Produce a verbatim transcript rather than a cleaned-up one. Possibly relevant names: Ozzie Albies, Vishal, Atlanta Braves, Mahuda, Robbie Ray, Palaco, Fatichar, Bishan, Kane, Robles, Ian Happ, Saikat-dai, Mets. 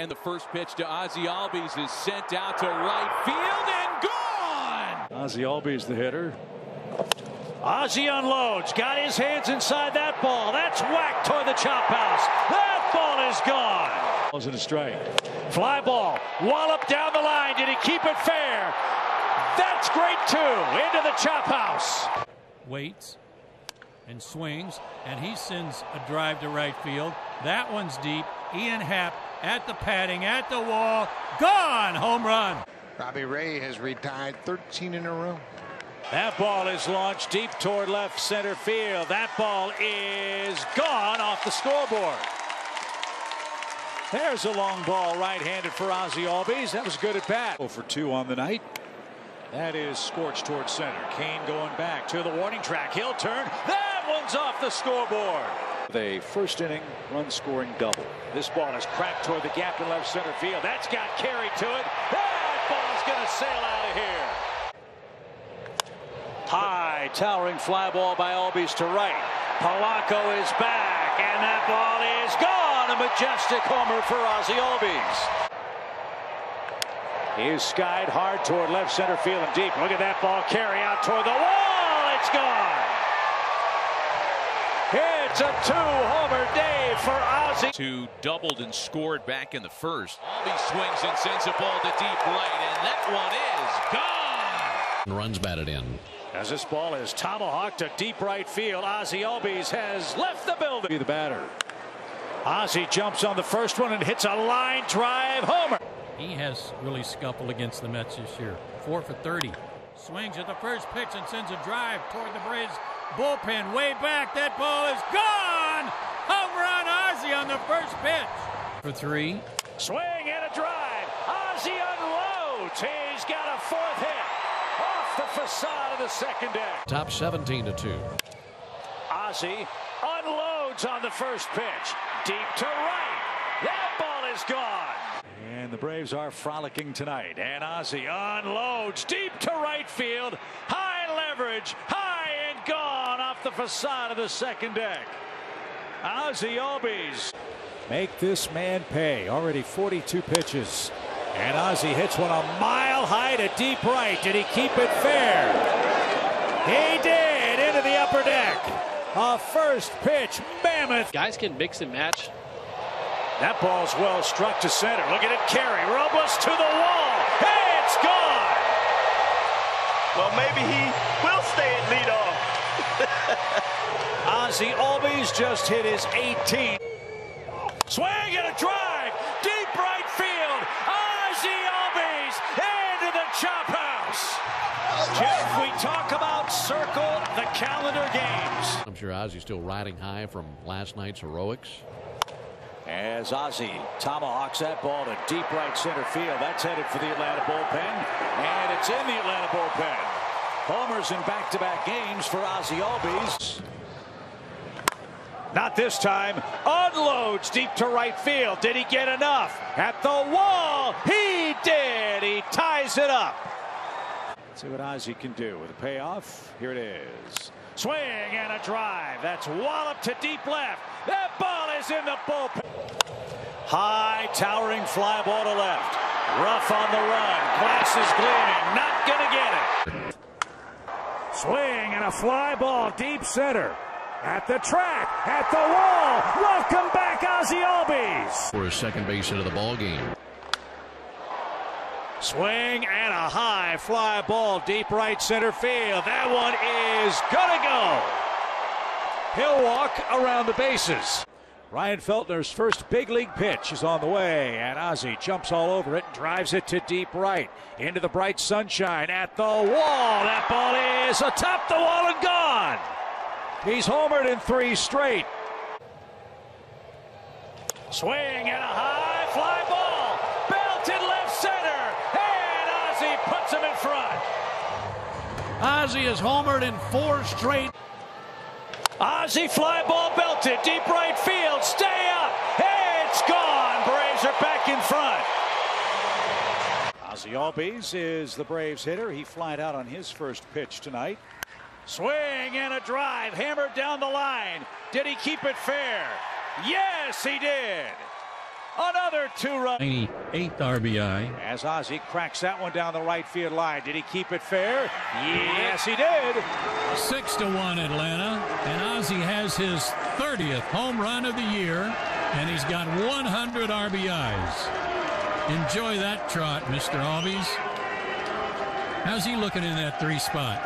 And the first pitch to Ozzie Albies is sent out to right field and gone. Ozzie Albies, the hitter. Ozzie unloads, got his hands inside that ball. That's whacked toward the chop house. That ball is gone. Ball's in a strike. Fly ball, wallop down the line. Did he keep it fair? That's great too. Into the chop house. Waits and swings, and he sends a drive to right field. That one's deep. Ian Happ at the padding, at the wall. Gone. Home run. Robbie Ray has retired thirteen in a row. That ball is launched deep toward left center field. That ball is gone off the scoreboard. There's a long ball right-handed for Ozzie Albies. That was good at bat. oh for two on the night. That is scorched toward center. Kane going back to the warning track. He'll turn. That one's off the scoreboard. With a first inning run scoring double. This ball is cracked toward the gap in left center field. That's got carry to it. That ball's going to sail out of here. High, towering fly ball by Albies to right. Palaco is back, and that ball is gone. A majestic homer for Ozzie Albies. He is skied hard toward left center field and deep. Look at that ball carry out toward the wall. It's gone. It's a two-homer day for Ozzie. Two doubled and scored back in the first. Albies swings and sends a ball to deep right, and that one is gone. Runs batted in. As this ball is tomahawked to deep right field, Ozzie Albies has left the building. Be the batter. Ozzie jumps on the first one and hits a line drive homer. He has really scuffled against the Mets this year. four for thirty. Swings at the first pitch and sends a drive toward the Braves bullpen. Way back. That ball is gone. Home run, Ozzie on the first pitch. For three. Swing and a drive. Ozzie unloads. He's got a fourth hit. The facade of the second deck. Top seventeen to two. Ozzie unloads on the first pitch. Deep to right. That ball is gone. And the Braves are frolicking tonight. And Ozzie unloads deep to right field. High leverage. High and gone off the facade of the second deck. Ozzie Albies. Make this man pay. Already forty-two pitches. And Ozzie hits one a mile high to deep right. Did he keep it fair? He did, into the upper deck. A first pitch mammoth. Guys can mix and match. That ball's well struck to center. Look at it carry. Robles to the wall. Hey, it's gone. Well, maybe he will stay at leadoff. Ozzie Albies just hit his eighteen. Swing and a drive. Deep right field. Into the chop house. Jeff, we talk about circle the calendar games. I'm sure Ozzie's still riding high from last night's heroics. As Ozzie tomahawks that ball to deep right center field. That's headed for the Atlanta bullpen. And it's in the Atlanta bullpen. Homers in back-to-back games for Ozzie Albies. Not this time. Unloads deep to right field. Did he get enough? At the wall. He did. He ties it up. Let's see what Ozzie can do with a payoff. Here it is. Swing and a drive. That's wallop to deep left. That ball is in the bullpen. High towering fly ball to left. Rough on the run. Glass is gleaming. Not going to get it. Swing and a fly ball deep center. At the track, at the wall. Welcome back, Ozzie Albies. For his second base into the ball game. Swing and a high fly ball deep right center field. That one is gonna go. He'll walk around the bases. Ryan Feltner's first big league pitch is on the way, and Ozzie jumps all over it and drives it to deep right into the bright sunshine at the wall. That ball is atop the wall and gone. He's homered in three straight. Swing and a high fly ball. Belted left center. And Ozzie puts him in front. Ozzie is homered in four straight. Ozzie fly ball belted. Deep right field. Stay up. It's gone. Braves are back in front. Ozzie Albies is the Braves hitter. He flied out on his first pitch tonight. Swing and a drive, hammered down the line. Did he keep it fair? Yes, he did. Another two-run. ninety-eighth R B I. As Ozzie cracks that one down the right field line. Did he keep it fair? Yes, he did. six to one Atlanta. And Ozzie has his thirtieth home run of the year. And he's got one hundred R B Is. Enjoy that trot, Mister Albies. How's he looking in that three spot?